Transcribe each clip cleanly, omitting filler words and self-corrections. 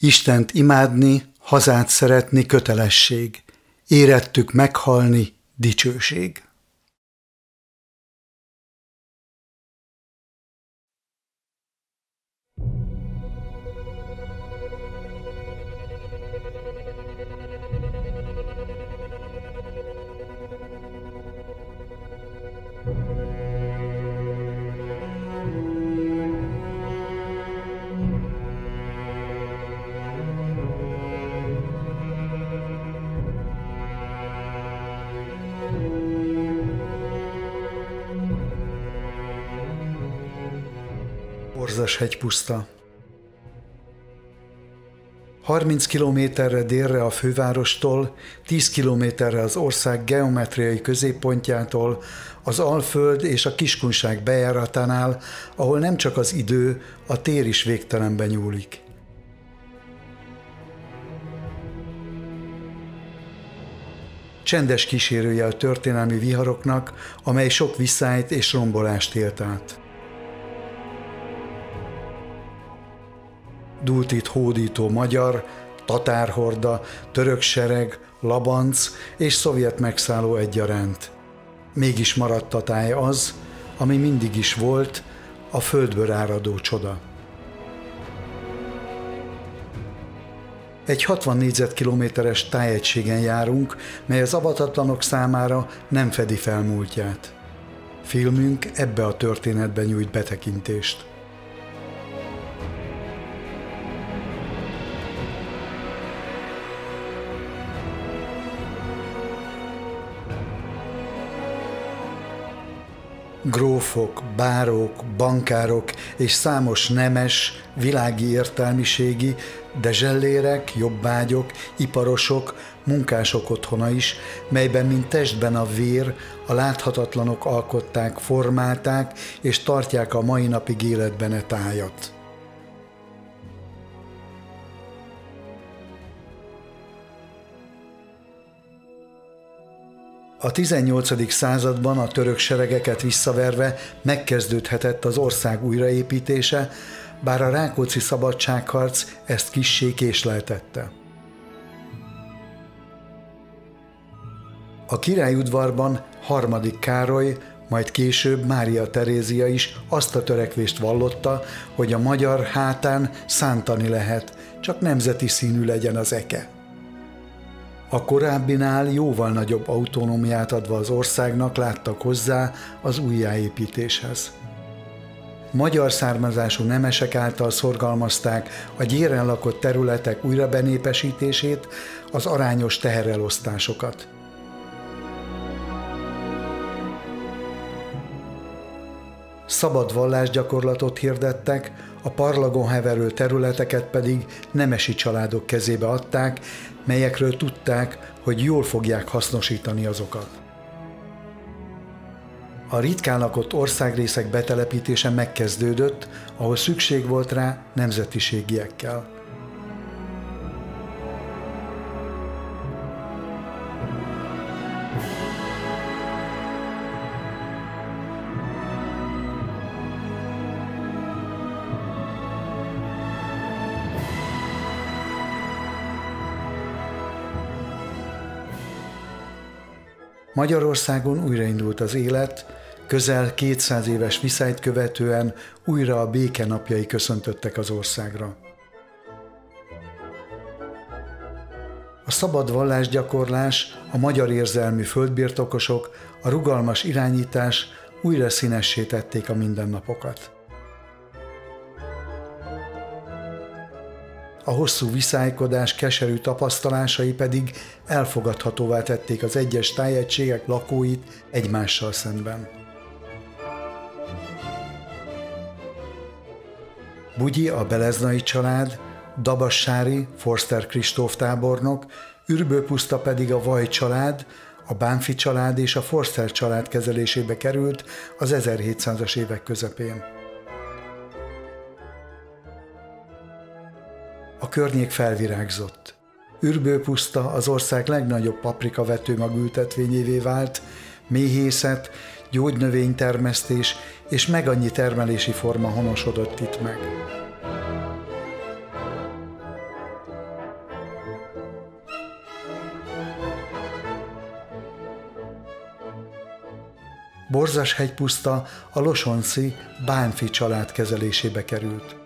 Istent imádni, hazát szeretni kötelesség, érettük meghalni dicsőség. Hegypuszta. 30 kilométerre délre a fővárostól, 10 kilométerre az ország geometriai középpontjától, az Alföld és a Kiskunság bejáratánál, ahol nem csak az idő, a tér is végtelenbe nyúlik. Csendes kísérője a történelmi viharoknak, amely sok viszályt és rombolást élt át. Dúlt itt hódító magyar, tatárhorda, török sereg, labanc és szovjet megszálló egyaránt. Mégis maradt a táj az, ami mindig is volt, a földből áradó csoda. Egy 60 négyzetkilométeres tájegységen járunk, mely az avatatlanok számára nem fedi fel múltját. Filmünk ebbe a történetbe nyújt betekintést. Grófok, bárók, bankárok és számos nemes, világi értelmiségi, de zsellérek, jobbágyok, iparosok, munkások otthona is, melyben mint testben a vér, a láthatatlanok alkották, formálták és tartják a mai napig életben e tájat. A 18. században a török seregeket visszaverve megkezdődhetett az ország újraépítése, bár a Rákóczi Szabadságharc ezt kissé késleltette. A királyudvarban III. Károly, majd később Mária Terézia is azt a törekvést vallotta, hogy a magyar hátán szántani lehet, csak nemzeti színű legyen az eke. A korábbinál jóval nagyobb autonómiát adva az országnak láttak hozzá az újjáépítéshez. Magyar származású nemesek által szorgalmazták a gyéren lakott területek újrabenépesítését, az arányos teherelosztásokat. Szabad vallásgyakorlatot hirdettek, a parlagon heverő területeket pedig nemesi családok kezébe adták, melyekről tudták, hogy jól fogják hasznosítani azokat. A ritkán lakott országrészek betelepítése megkezdődött, ahol szükség volt rá nemzetiségiekkel. Magyarországon újraindult az élet, közel 200 éves viszályt követően újra a béke napjai köszöntöttek az országra. A szabad vallásgyakorlás, a magyar érzelmű földbirtokosok, a rugalmas irányítás újra színessé tették a mindennapokat. A hosszú viszálykodás keserű tapasztalásai pedig elfogadhatóvá tették az egyes tájegységek lakóit egymással szemben. Bugyi a Beleznai család, Dabassári, Forster Kristóf tábornok, Ürbőpuszta pedig a Vaj család, a Bánffy család és a Forster család kezelésébe került az 1700-as évek közepén. A környék felvirágzott. Ürbőpuszta az ország legnagyobb paprikavetőmag ültetvényévé vált, méhészet, gyógynövénytermesztés és meg annyi termelési forma honosodott itt meg. Borzashegypuszta a losonci Bánffy család kezelésébe került.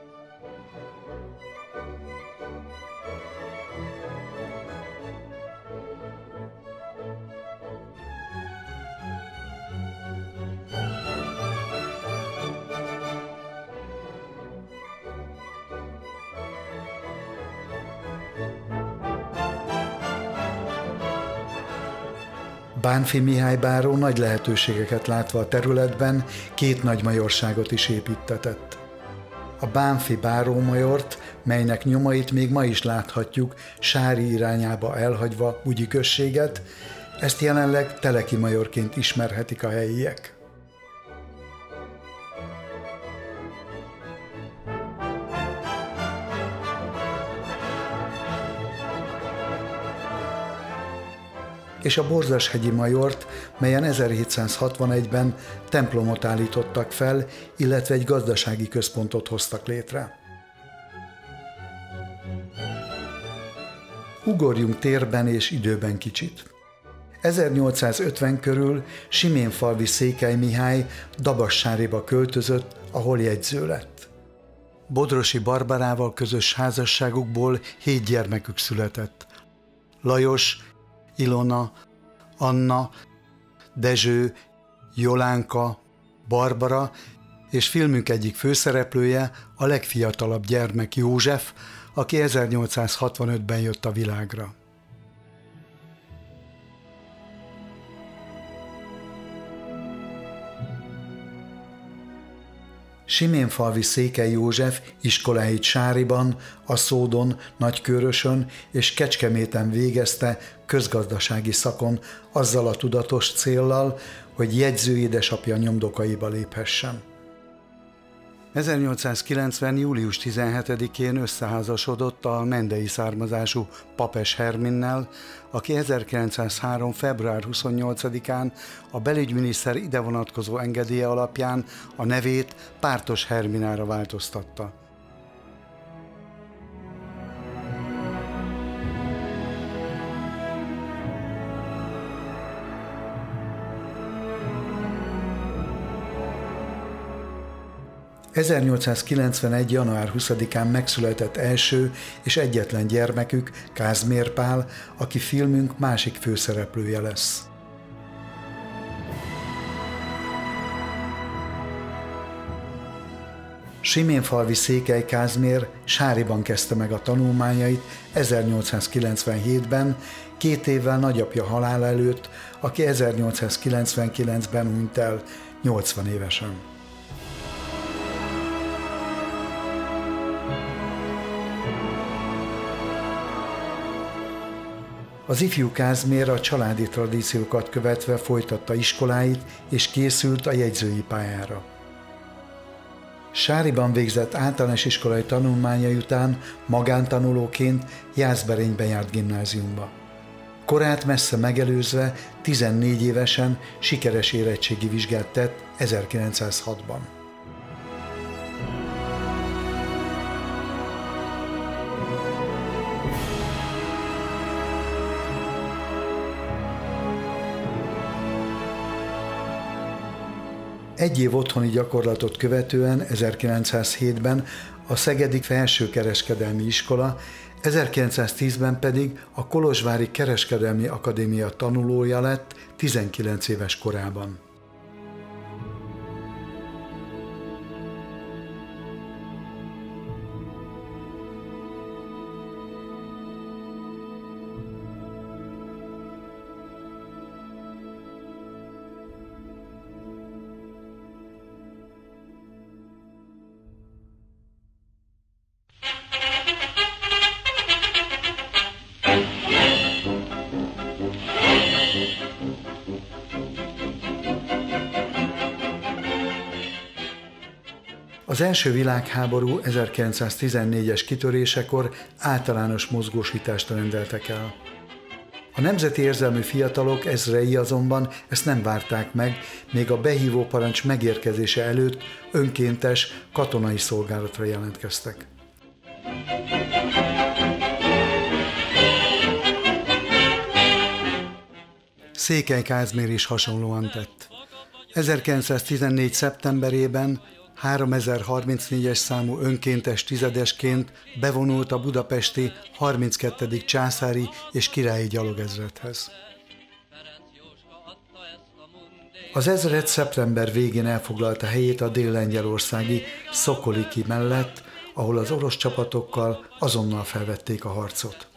Bánffy Mihály báró nagy lehetőségeket látva a területben két nagymajorságot is építtetett. A Bánffy bárómajort, melynek nyomait még ma is láthatjuk Sári irányába elhagyva Bugyi községet, ezt jelenleg Teleki majorként ismerhetik a helyiek. És a borzashegyi majort, melyen 1761-ben templomot állítottak fel, illetve egy gazdasági központot hoztak létre. Ugorjunk térben és időben kicsit. 1850 körül Siménfalvi Székely Mihály Dabassáréba költözött, ahol jegyző lett. Bodrosi Barbarával közös házasságukból 7 gyermekük született. Lajos, Ilona, Anna, Dezső, Jolánka, Barbara, és filmünk egyik főszereplője a legfiatalabb gyermek József, aki 1865-ben jött a világra. Siménfalvi Székely József iskoláit Sáriban, Aszódon, Nagykőrösön és Kecskeméten végezte közgazdasági szakon azzal a tudatos céllal, hogy jegyző édesapja nyomdokaiba léphessen. 1890. július 17-én összeházasodott a mendei származású Papes Herminnel, aki 1903. február 28-án a belügyminiszter ide vonatkozó engedélye alapján a nevét Pártos Herminára változtatta.1891. január 20-án megszületett első és egyetlen gyermekük, Kázmér Pál, aki filmünk másik főszereplője lesz. Siménfalvi Székely Kázmér Sáriban kezdte meg a tanulmányait 1897-ben, 2 évvel nagyapja halála előtt, aki 1899-ben hunyt el, 80 évesen. Az ifjú Kázmér a családi tradíciókat követve folytatta iskoláit és készült a jegyzői pályára. Sáriban végzett általános iskolai tanulmányai után magántanulóként Jászberényben járt gimnáziumba. Korát messze megelőzve 14 évesen sikeres érettségi vizsgát tett 1906-ban. Egy év otthoni gyakorlatot követően 1907-ben a Szegedik Felső Kereskedelmi Iskola, 1910-ben pedig a Kolozsvári Kereskedelmi Akadémia tanulója lett 19 éves korában. Az első világháború 1914-es kitörésekor általános mozgósítást rendeltek el. A nemzeti érzelmű fiatalok ezrei azonban ezt nem várták meg, még a behívó parancs megérkezése előtt önkéntes katonai szolgálatra jelentkeztek. Székely Kázmér is hasonlóan tett. 1914. szeptemberében 3034-es számú önkéntes tizedesként bevonult a budapesti 32. császári és királyi gyalogezredhez. Az ezred szeptember végén elfoglalta helyét a dél-lengyelországi Szokoliki mellett, ahol az orosz csapatokkal azonnal felvették a harcot.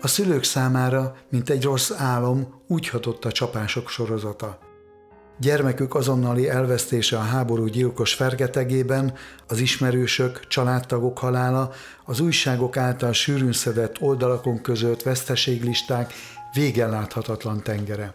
A szülők számára, mint egy rossz álom, úgy hatott a csapások sorozata. Gyermekük azonnali elvesztése a háború gyilkos fergetegében, az ismerősök, családtagok halála, az újságok által sűrűn szedett oldalakon közölt veszteséglisták végen láthatatlan tengere.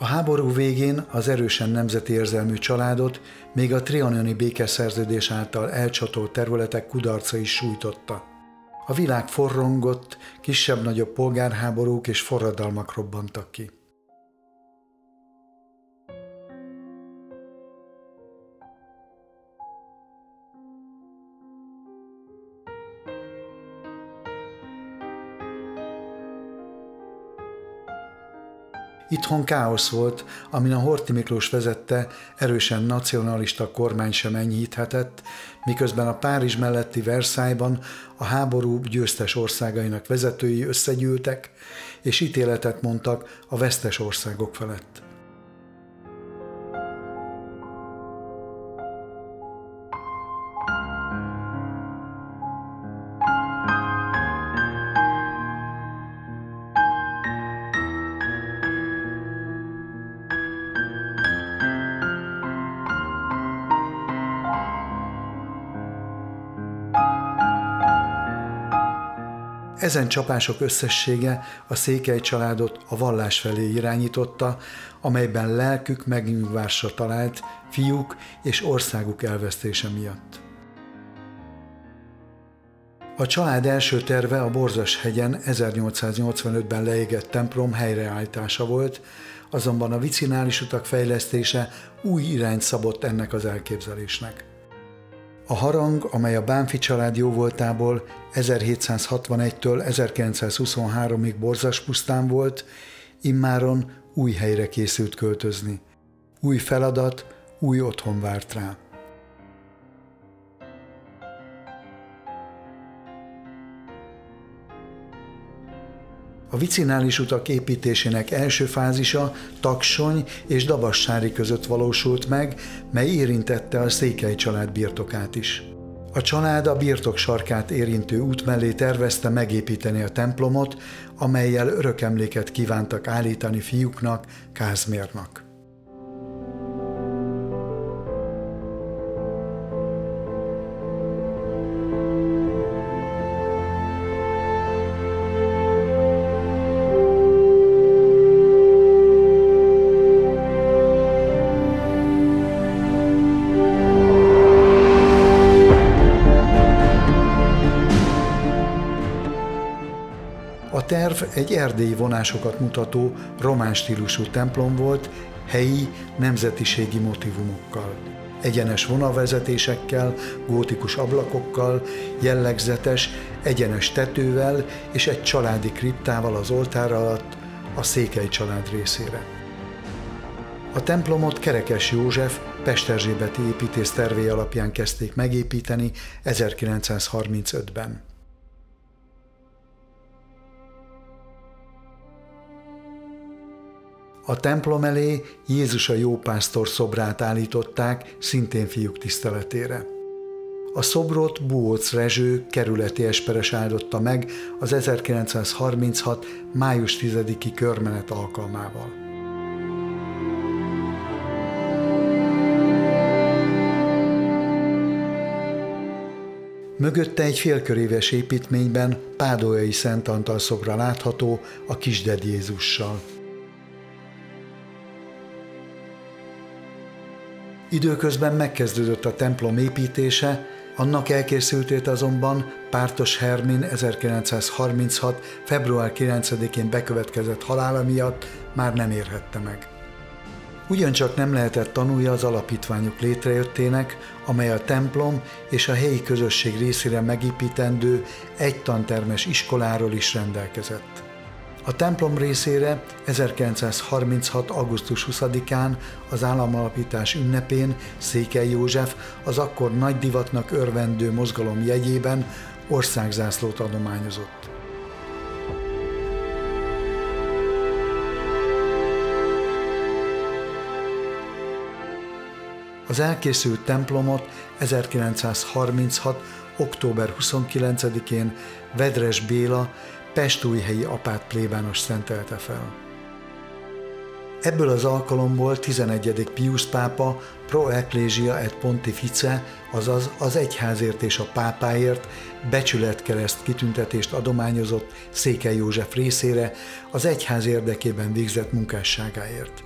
A háború végén az erősen nemzeti érzelmű családot még a trianoni békeszerződés által elcsatolt területek kudarca is sújtotta. A világ forrongott, kisebb-nagyobb polgárháborúk és forradalmak robbantak ki. Itthon káosz volt, amin a Horthy Miklós vezette, erősen nacionalista kormány sem enyhíthetett, miközben a Párizs melletti Versailles-ban a háború győztes országainak vezetői összegyűltek, és ítéletet mondtak a vesztes országok felett. Ezen csapások összessége a Székely családot a vallás felé irányította, amelyben lelkük megnyugvásra talált fiúk és országuk elvesztése miatt. A család első terve a Borzashegyen 1885-ben leégett templom helyreállítása volt, azonban a vicinális utak fejlesztése új irányt szabott ennek az elképzelésnek. A harang, amely a Bánffy család jóvoltából 1761-től 1923-ig Borzaspusztán volt, immáron új helyre készült költözni. Új feladat, új otthon várt rá. A vicinális utak építésének első fázisa Taksony és Dabassári között valósult meg, mely érintette a Székely család birtokát is. A család a birtok sarkát érintő út mellé tervezte megépíteni a templomot, amellyel örökemléket kívántak állítani fiúknak, Kázmérnak. Egy erdélyi vonásokat mutató, román stílusú templom volt, helyi, nemzetiségi motivumokkal. Egyenes vonavezetésekkel, gótikus ablakokkal, jellegzetes, egyenes tetővel és egy családi kriptával az oltár alatt a Székely család részére. A templomot Kerekes József pesterzsébeti építész tervei alapján kezdték megépíteni 1935-ben. A templom elé Jézus a jópásztor szobrát állították, szintén fiúk tiszteletére. A szobrot Búóc Rezső kerületi esperes áldotta meg az 1936. május 10-i körmenet alkalmával. Mögötte egy félköréves építményben Pádolyai Szent Antal szobra látható a Kisded Jézussal. Időközben megkezdődött a templom építése, annak elkészültét azonban Pártos Hermin 1936. február 9-én bekövetkezett halála miatt már nem érhette meg. Ugyancsak nem lehetett tanulja az alapítványok létrejöttének, amely a templom és a helyi közösség részére megépítendő egy tantermes iskoláról is rendelkezett. A templom részére 1936. augusztus 20-án az államalapítás ünnepén Székely József az akkor nagy divatnak örvendő mozgalom jegyében országzászlót adományozott. Az elkészült templomot 1936. október 29-én Vedres Béla pestújhelyi apát plébános szentelte fel. Ebből az alkalomból 11. Pius pápa Pro Ecclesia et Pontifice, azaz az egyházért és a pápáért becsületkereszt kitüntetést adományozott Székely József részére az egyház érdekében végzett munkásságáért.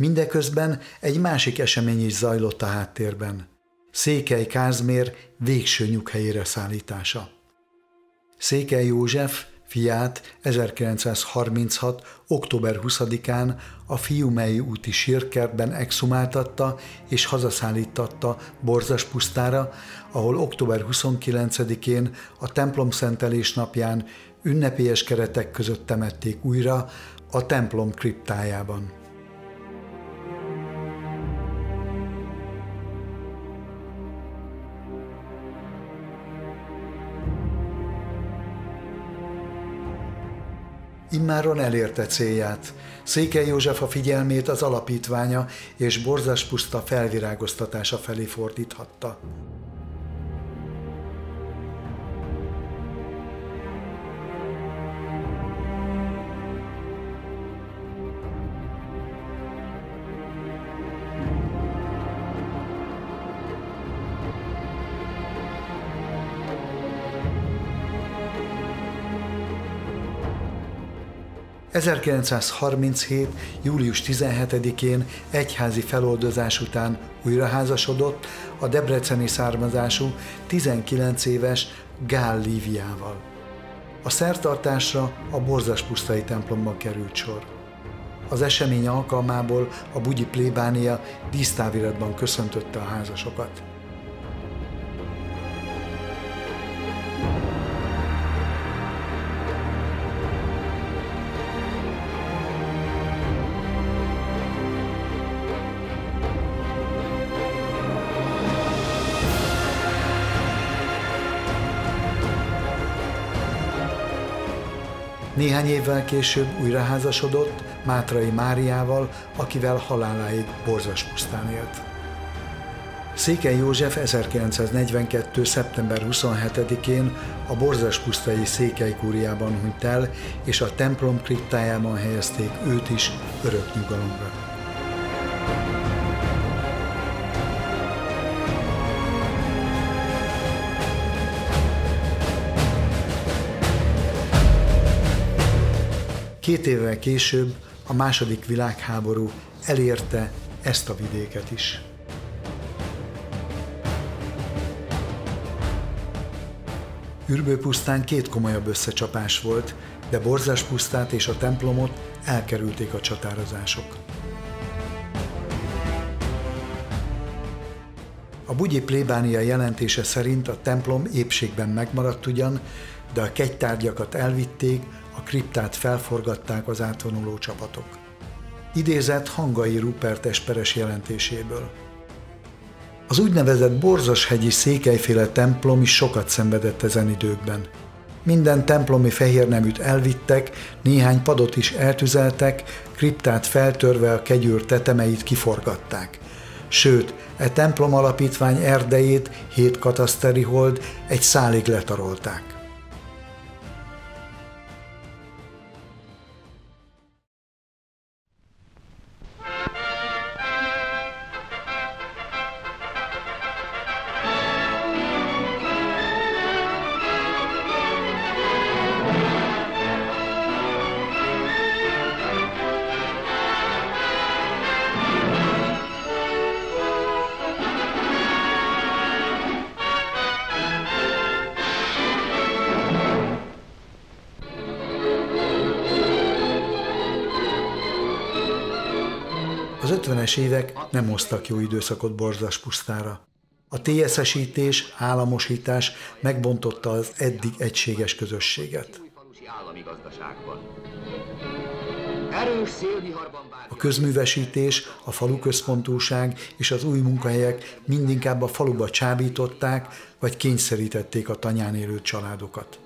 Mindeközben egy másik esemény is zajlott a háttérben. Székely Kázmér végső nyughelyére szállítása. Székely József fiát 1936. október 20-án a Fiumei úti sírkertben exhumáltatta és hazaszállítatta Borzaspusztára, ahol október 29-én a templomszentelés napján ünnepélyes keretek között temették újra a templom kriptájában. Immáron elérte célját. Székely József a figyelmét az alapítványa és Borzaspuszta felvirágoztatása felé fordíthatta. 1937. július 17-én egyházi feloldozás után újraházasodott a debreceni származású 19 éves Gál Líviával. A szertartásra a borzaspusztai templomban került sor. Az esemény alkalmából a bugyi plébánia dísztáviratban köszöntötte a házasokat. Néhány évvel később újraházasodott Mátrai Máriával, akivel haláláig Borzaspusztán élt. Székely József 1942. szeptember 27-én a borzaspusztai Székely kúriában hunyt el, és a templom kriptájában helyezték őt is örök nyugalomra. Két évvel később a II. Világháború elérte ezt a vidéket is. Ürbőpusztán két komolyabb összecsapás volt, de Borzaspusztát és a templomot elkerülték a csatározások. A bugyi plébánia jelentése szerint a templom épségben megmaradt ugyan, de a kegytárgyakat elvitték, a kriptát felforgatták az átvonuló csapatok. Idézet Hangai Rupert esperes jelentéséből. Az úgynevezett Borzashegyi Székelyféle templom is sokat szenvedett ezen időkben. Minden templomi fehérneműt elvittek, néhány padot is eltüzeltek, kriptát feltörve a kegyőr tetemeit kiforgatták. Sőt, e templom alapítvány erdejét 7 kataszteri hold egy szálig letarolták. Az 50-es évek nem hoztak jó időszakot Borzaspusztára. A TSS-ítés, államosítás megbontotta az eddig egységes közösséget. A közművesítés, a faluközpontúság és az új munkahelyek mindinkább a faluba csábították, vagy kényszerítették a tanyán élő családokat.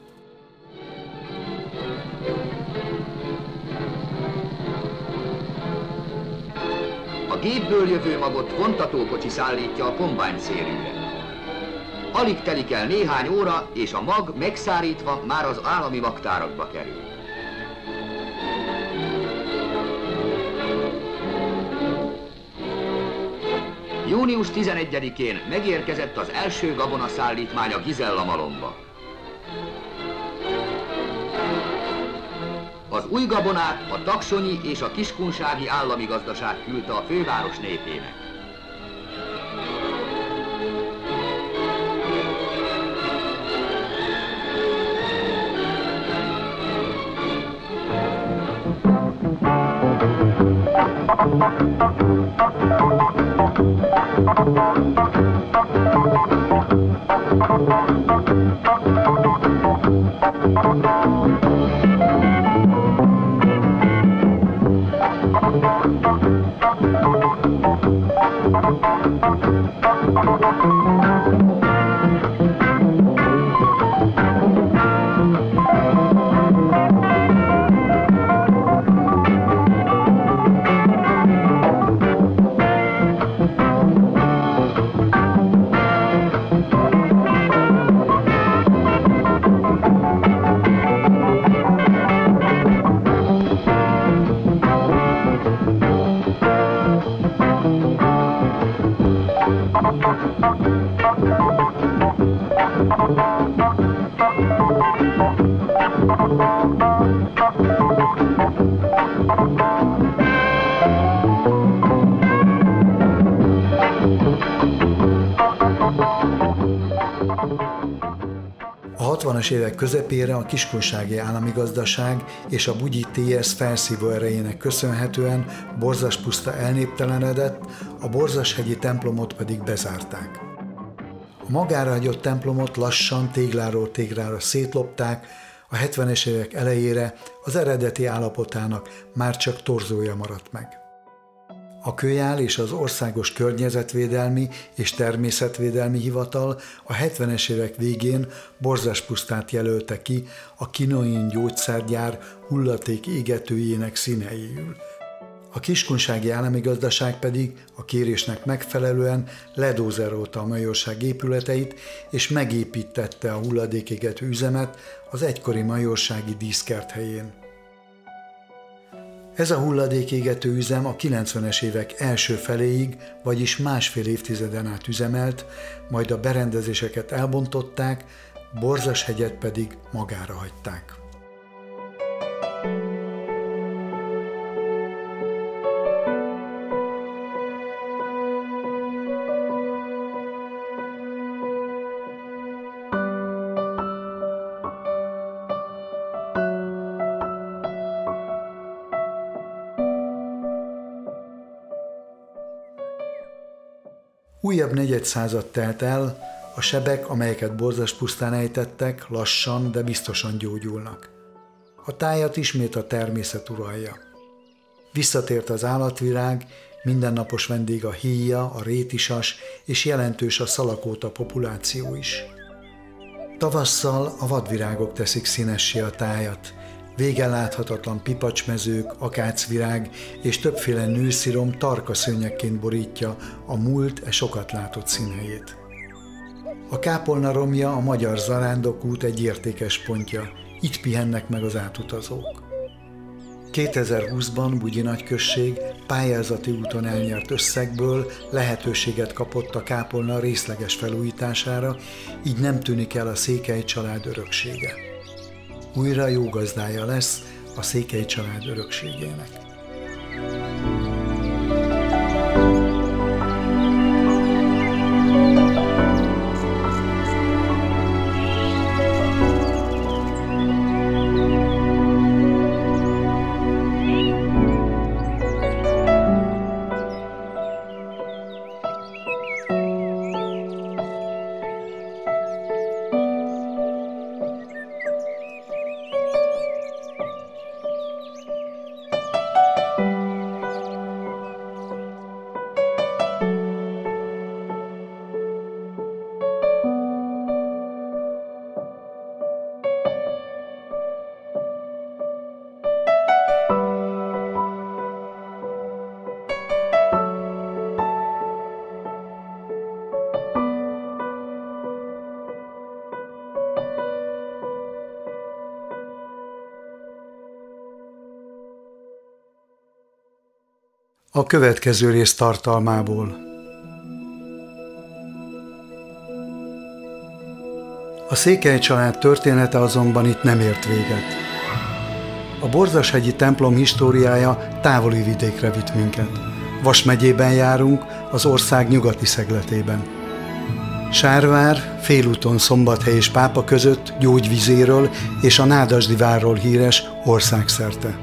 Gépből jövő magot vontatókocsi szállítja a kombányszérűre. Alig telik el néhány óra, és a mag megszárítva már az állami magtárakba kerül. Június 11-én megérkezett az első gabonaszállítmány a Gizellamalomba. Az új gabonát a taksonyi és a kiskunsági államigazdaság küldte a főváros népének. 60-as évek közepére a kiskőrösi államigazgatás és a Bugyi TS felszívó erejének köszönhetően Borzaspuszta elnéptelenedett, a borzashegyi templomot pedig bezárták. A magára hagyott templomot lassan tégláról téglára szétlopták, a 70-es évek elejére az eredeti állapotának már csak torzója maradt meg. A Kőjál és az Országos Környezetvédelmi és Természetvédelmi Hivatal a 70-es évek végén Borzaspusztát jelölte ki a Kinoin gyógyszárgyár hullaték égetőjének színeiül. A Kiskőrösi Államigazgatás pedig a kérésnek megfelelően ledózerolta a majorság épületeit és megépítette a hulladékégető üzemet az egykori majorsági díszkert helyén. Ez a hulladékégető üzem a 90-es évek első feléig, vagyis másfél évtizeden át üzemelt, majd a berendezéseket elbontották, Borzashegyet pedig magára hagyták. Újabb negyed század telt el, a sebek, amelyeket Borzaspusztán ejtettek, lassan, de biztosan gyógyulnak. A tájat ismét a természet uralja. Visszatért az állatvilág, mindennapos vendég a híja, a rétisas és jelentős a szalakóta populáció is. Tavasszal a vadvirágok teszik színessé a tájat, végen láthatatlan pipacsmezők, akácvirág és többféle nőszirom tarka szőnyegként borítja a múlt sokat látott színhelyét. A kápolna romja a Magyar Zalándok út egy értékes pontja, itt pihennek meg az átutazók. 2020-ban Bugyi nagyközség pályázati úton elnyert összegből lehetőséget kapott a kápolna részleges felújítására, így nem tűnik el a Székely család öröksége. Újra jó gazdája lesz a Székely család örökségének. A következő rész tartalmából. A Székely család története azonban itt nem ért véget. A borzashegyi templom históriája távoli vidékre vitt minket. Vas megyében járunk, az ország nyugati szegletében. Sárvár félúton Szombathely és Pápa között gyógyvizéről és a Nádasdy várról híres országszerte.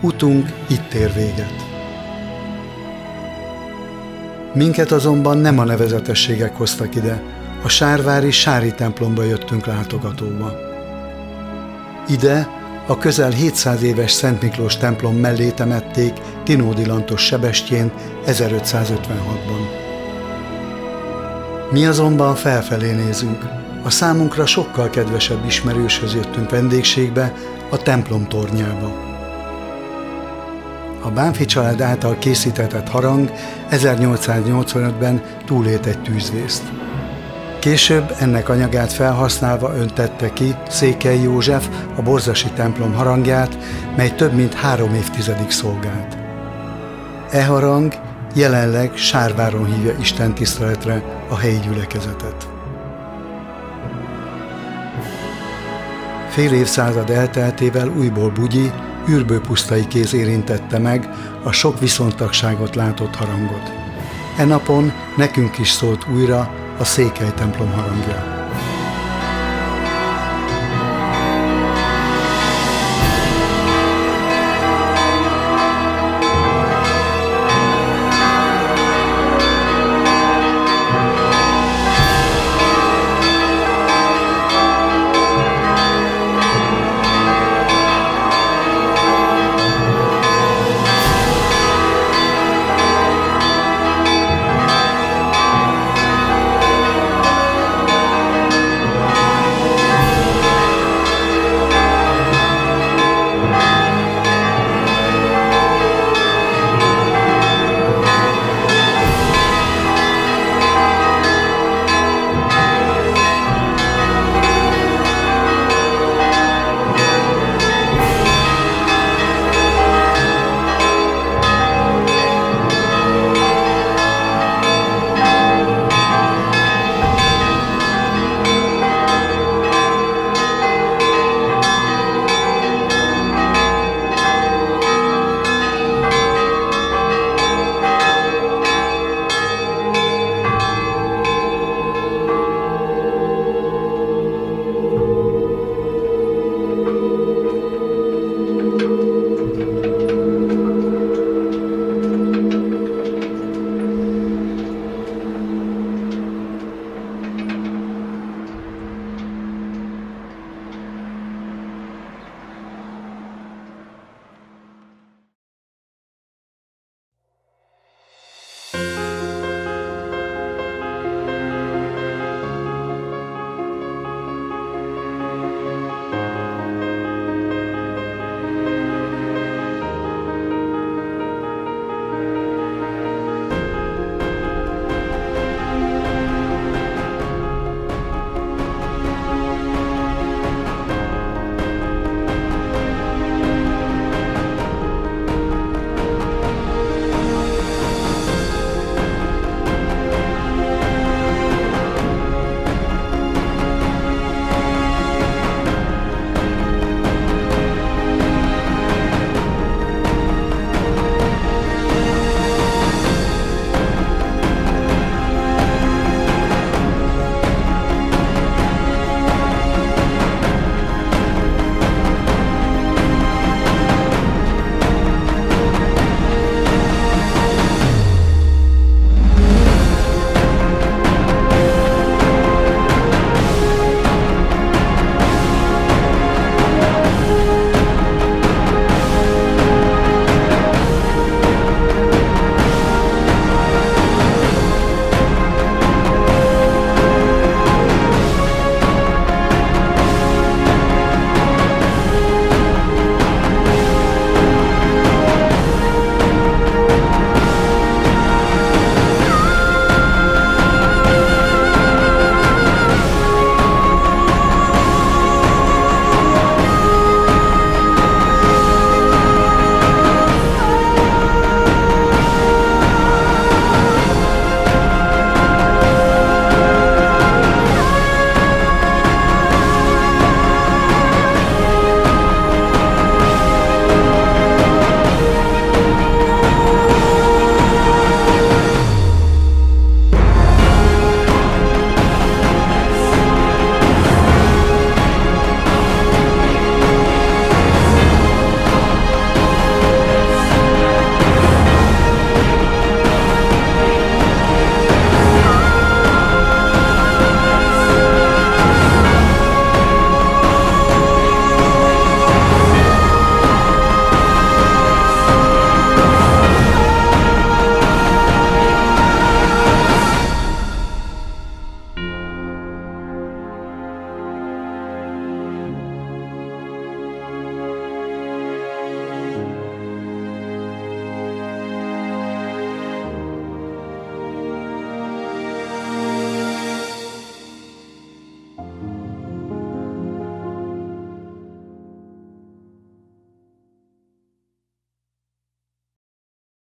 Utunk itt ér véget. Minket azonban nem a nevezetességek hoztak ide, a sárvári sári templomba jöttünk látogatóba. Ide a közel 700 éves Szent Miklós templom mellé temették Tinódi Lantos sebestyén 1556-ban. Mi azonban felfelé nézünk, a számunkra sokkal kedvesebb ismerőshöz jöttünk vendégségbe, a templom tornyába. A Bánffy család által készítetett harang 1885-ben túlélt egy tűzvészt. Később ennek anyagát felhasználva öntette ki Székely József a borzasi templom harangját, mely több mint 3 évtizedig szolgált. E harang jelenleg Sárváron hívja istentiszteletre a helyi gyülekezetet. Fél évszázad elteltével újból Bugyi, Ürbőpusztai kéz érintette meg a sok viszontagságot látott harangot. E napon nekünk is szólt újra a Székely templom harangja.